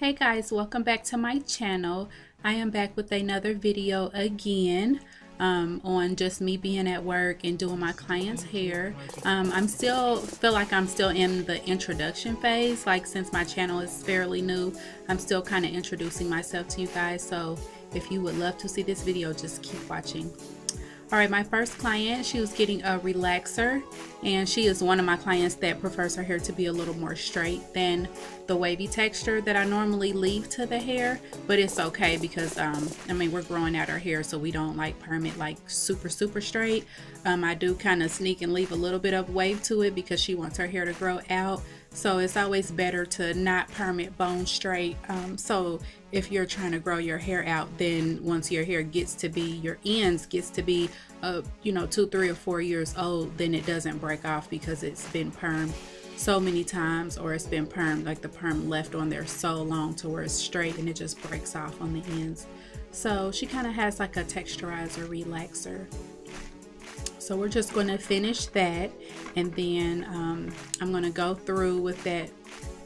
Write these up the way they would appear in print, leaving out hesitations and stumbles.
Hey guys, welcome back to my channel. I am back with another video again on just me being at work and doing my clients' hair. I feel like I'm still in the introduction phase, like since my channel is fairly new. I'm still kind of introducing myself to you guys, so if you would love to see this video, just keep watching. All right, my first client, she was getting a relaxer, and she is one of my clients that prefers her hair to be a little more straight than the wavy texture that I normally leave to the hair, but it's okay because, I mean, we're growing out our hair, so we don't like perm it like super straight. I do kind of sneak and leave a little bit of wave to it because she wants her hair to grow out, so it's always better to not perm it bone straight. So if you're trying to grow your hair out, then once your hair gets to be, your ends gets to be, you know, 2, 3, or 4 years old, then it doesn't break off because it's been permed so many times, or it's been permed, like the perm left on there so long to where it's straight and it just breaks off on the ends. So she kind of has like a texturizer relaxer. So we're just going to finish that, and then I'm going to go through with that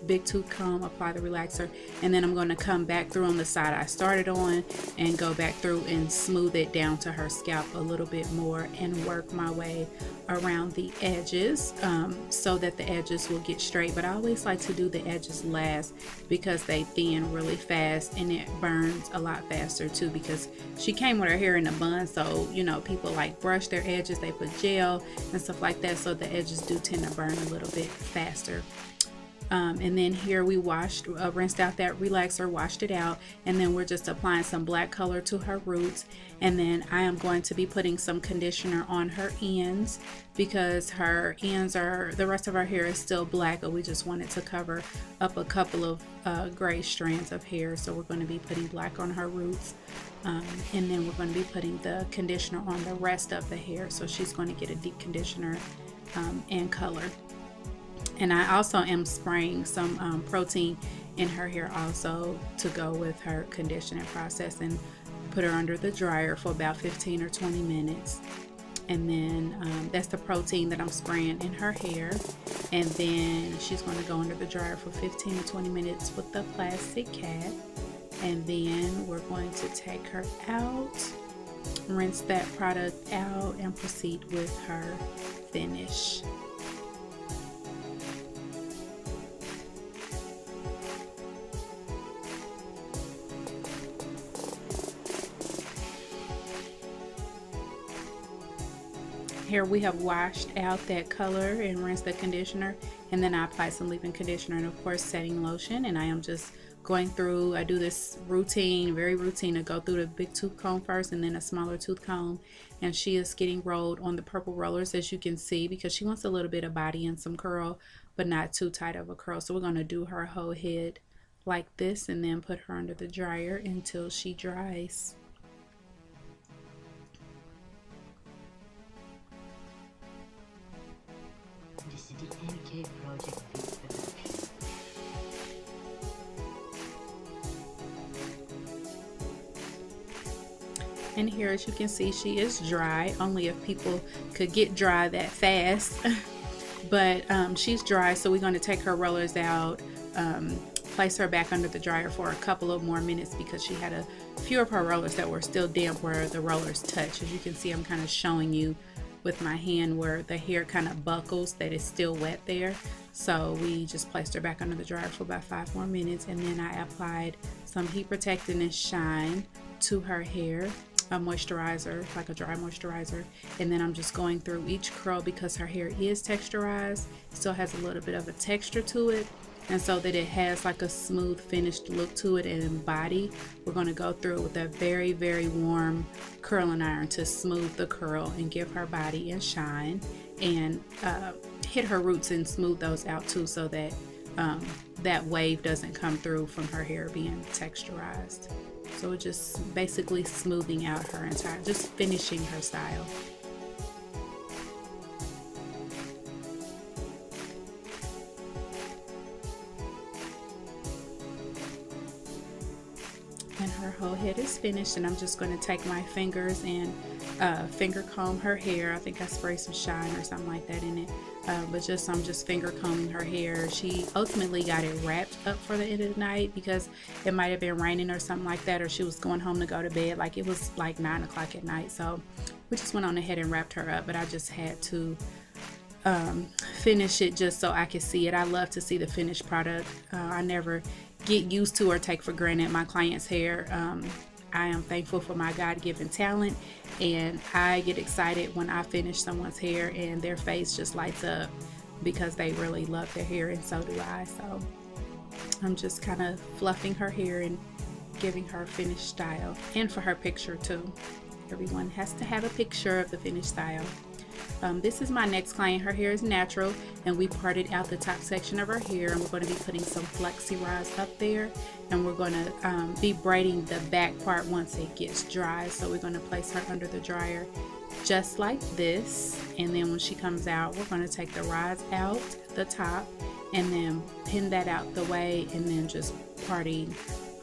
big tooth comb, apply the relaxer, and then I'm going to come back through on the side I started on and go back through and smooth it down to her scalp a little bit more and work my way around the edges so that the edges will get straight. But I always like to do the edges last because they thin really fast and it burns a lot faster too, because she came with her hair in a bun, so you know, people like brush their edges, they put gel and stuff like that, so the edges do tend to burn a little bit faster. And then here we washed, rinsed out that relaxer, washed it out, and then we're just applying some black color to her roots. And then I am going to be putting some conditioner on her ends because her ends are, the rest of her hair is still black, but we just wanted to cover up a couple of gray strands of hair. So we're going to be putting black on her roots, and then we're going to be putting the conditioner on the rest of the hair. So she's going to get a deep conditioner and color. And I also am spraying some protein in her hair also to go with her conditioning process, and put her under the dryer for about 15 or 20 minutes. And then that's the protein that I'm spraying in her hair. And then she's going to go under the dryer for 15 to 20 minutes with the plastic cap. And then we're going to take her out, rinse that product out, and proceed with her finish. Here we have washed out that color and rinsed the conditioner, and then I apply some leave-in conditioner and of course setting lotion. And I am just going through, I do this routine, very routine, to go through the big tooth comb first and then a smaller tooth comb. And she is getting rolled on the purple rollers, as you can see, because she wants a little bit of body and some curl, but not too tight of a curl. So we're going to do her whole head like this and then put her under the dryer until she dries. This is the NK Project production. And here, as you can see, she is dry. Only if people could get dry that fast. But she's dry, so we're going to take her rollers out, place her back under the dryer for a couple of more minutes because she had a few of her rollers that were still damp where the rollers touch. As you can see, I'm kind of showing you with my hand where the hair kind of buckles, that is still wet there. So we just placed her back under the dryer for about 5 more minutes, and then I applied some Heat Protectant and Shine to her hair, a moisturizer, like a dry moisturizer. And then I'm just going through each curl because her hair is texturized, still has a little bit of a texture to it. And so that it has like a smooth finished look to it and body, we're going to go through with a very warm curling iron to smooth the curl and give her body and shine, and hit her roots and smooth those out too, so that that wave doesn't come through from her hair being texturized. So we're just basically smoothing out her entire, just finishing her style. And her whole head is finished, and I'm just going to take my fingers and finger comb her hair. I think I sprayed some shine or something like that in it. but just I'm just finger combing her hair. She ultimately got it wrapped up for the end of the night because it might have been raining or something like that, or she was going home to go to bed. Like, it was like 9 o'clock at night, so we just went on ahead and wrapped her up. But I just had to finish it just so I could see it. I love to see the finished product. I never get used to or take for granted my client's hair. I am thankful for my God-given talent, and I get excited when I finish someone's hair and their face just lights up because they really love their hair, and so do I. So I'm just kind of fluffing her hair and giving her finished style, and for her picture too. Everyone has to have a picture of the finished style. This is my next client. Her hair is natural, and we parted out the top section of her hair, and we're going to be putting some flexi rods up there, and we're going to be braiding the back part once it gets dry. So we're going to place her under the dryer just like this, and then when she comes out, we're going to take the rods out the top and then pin that out the way, and then just parting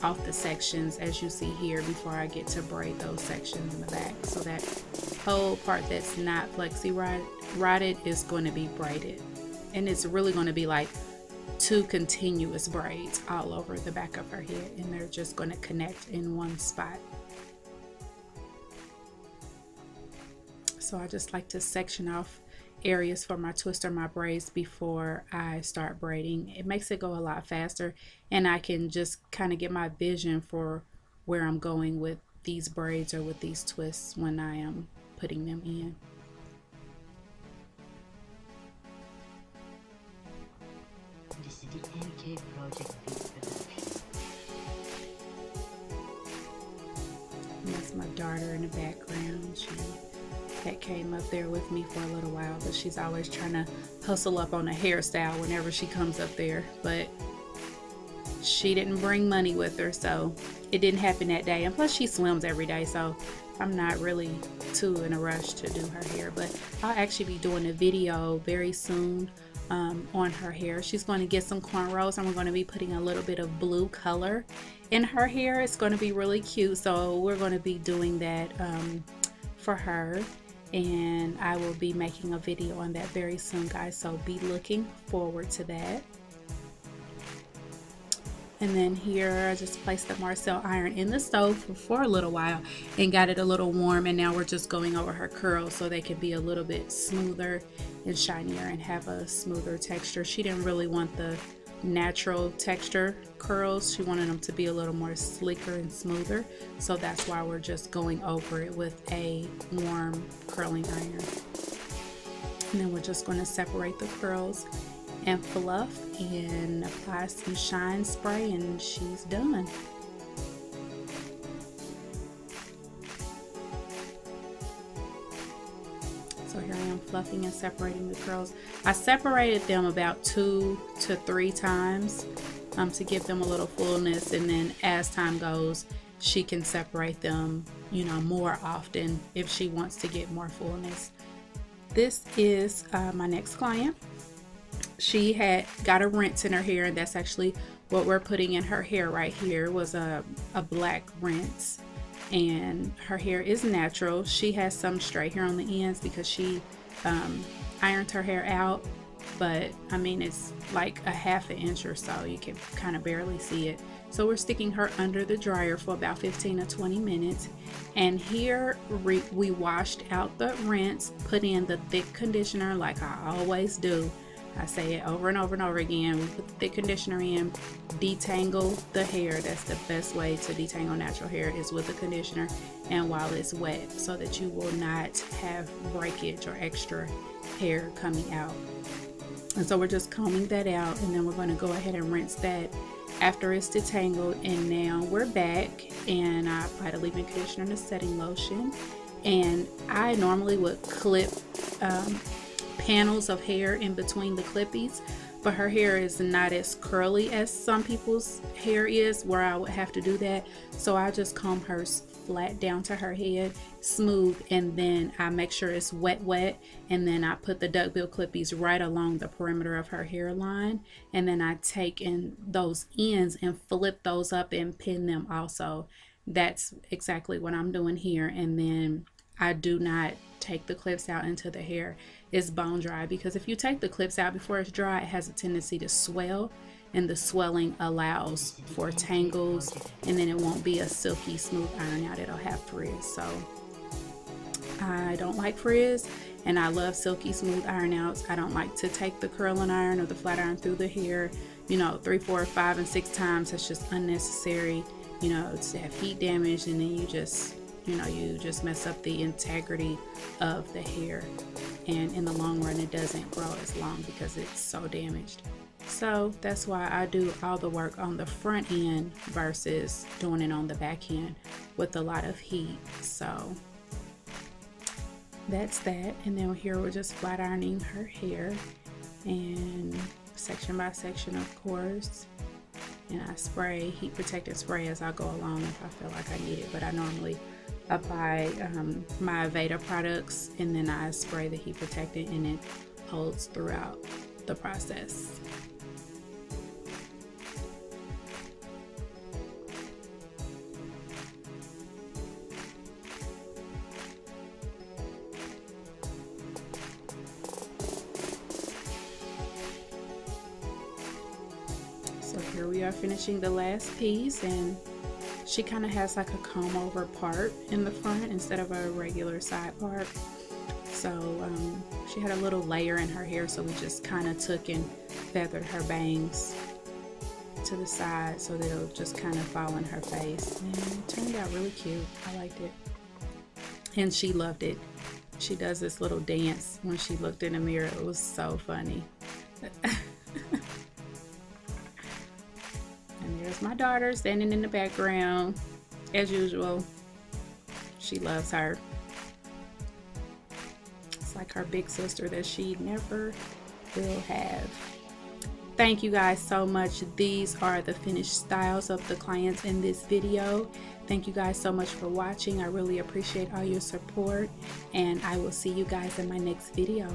off the sections as you see here before I get to braid those sections in the back. So that whole part that's not flexi rotted is going to be braided, and it's really going to be like 2 continuous braids all over the back of her head, and they're just going to connect in one spot. So I just like to section off areas for my twists or my braids before I start braiding. It makes it go a lot faster, and I can just kind of get my vision for where I'm going with these braids or with these twists when I am putting them in. This is the NK Project production. That's my daughter in the background. She that came up there with me for a little while, but she's always trying to hustle up on a hairstyle whenever she comes up there. But she didn't bring money with her, so it didn't happen that day. And plus she swims every day, so I'm not really too in a rush to do her hair. But I'll actually be doing a video very soon on her hair. She's going to get some cornrows, and we're going to be putting a little bit of blue color in her hair. It's going to be really cute, so we're going to be doing that for her. And I will be making a video on that very soon, guys, so be looking forward to that. And then here I just placed the Marcel iron in the stove for a little while and got it a little warm, and now we're just going over her curls so they can be a little bit smoother and shinier and have a smoother texture. She didn't really want the natural texture curls. She wanted them to be a little more slicker and smoother, so that's why we're just going over it with a warm curling iron. And then we're just going to separate the curls and fluff and apply some shine spray, and she's done. So here I am fluffing and separating the curls. I separated them about 2 to 3 times to give them a little fullness, and then as time goes she can separate them, you know, more often if she wants to get more fullness. This is my next client. She had got a rinse in her hair, and that's actually what we're putting in her hair right here, was a black rinse. And her hair is natural. She has some stray hair on the ends because she ironed her hair out, but I mean it's like a ½ inch or so, you can kind of barely see it. So we're sticking her under the dryer for about 15 or 20 minutes, and here we washed out the rinse, put in the thick conditioner like I always do. I say it over and over and over again. We put the thick conditioner in, detangle the hair. That's the best way to detangle natural hair, is with the conditioner and while it's wet, so that you will not have breakage or extra hair coming out. And so we're just combing that out, and then we're going to go ahead and rinse that after it's detangled. And now we're back, and I applied a leave-in conditioner and a setting lotion. And I normally would clip panels of hair in between the clippies, but her hair is not as curly as some people's hair is where I would have to do that. So I just comb hers flat down to her head, smooth, and then I make sure it's wet, and then I put the duckbill clippies right along the perimeter of her hairline, and then I take in those ends and flip those up and pin them also. That's exactly what I'm doing here. And then I do not take the clips out into the hair is bone dry, because if you take the clips out before it's dry, it has a tendency to swell, and the swelling allows for tangles, and then it won't be a silky smooth iron out. It'll have frizz. So I don't like frizz, and I love silky smooth iron outs. I don't like to take the curling iron or the flat iron through the hair, you know, 3, 4, 5, and 6 times. That's just unnecessary. You know, to have heat damage, and then you just mess up the integrity of the hair, and in the long run it doesn't grow as long because it's so damaged. So that's why I do all the work on the front end versus doing it on the back end with a lot of heat. So that's that, and then here we're just flat ironing her hair, and section by section, of course. And I spray, heat protectant spray, as I go along if I feel like I need it, but I normally apply my Aveda products, and then I spray the heat protectant, and it holds throughout the process. So here we are finishing the last piece, and she kind of has like a comb over part in the front instead of a regular side part. So she had a little layer in her hair, so we just kind of took and feathered her bangs to the side so that it'll just kind of fall in her face, and it turned out really cute. I liked it, and she loved it. She does this little dance when she looked in the mirror. It was so funny. There's my daughter standing in the background, as usual. She loves her. It's like her big sister that she never will have. Thank you guys so much. These are the finished styles of the clients in this video. Thank you guys so much for watching. I really appreciate all your support, and I will see you guys in my next video.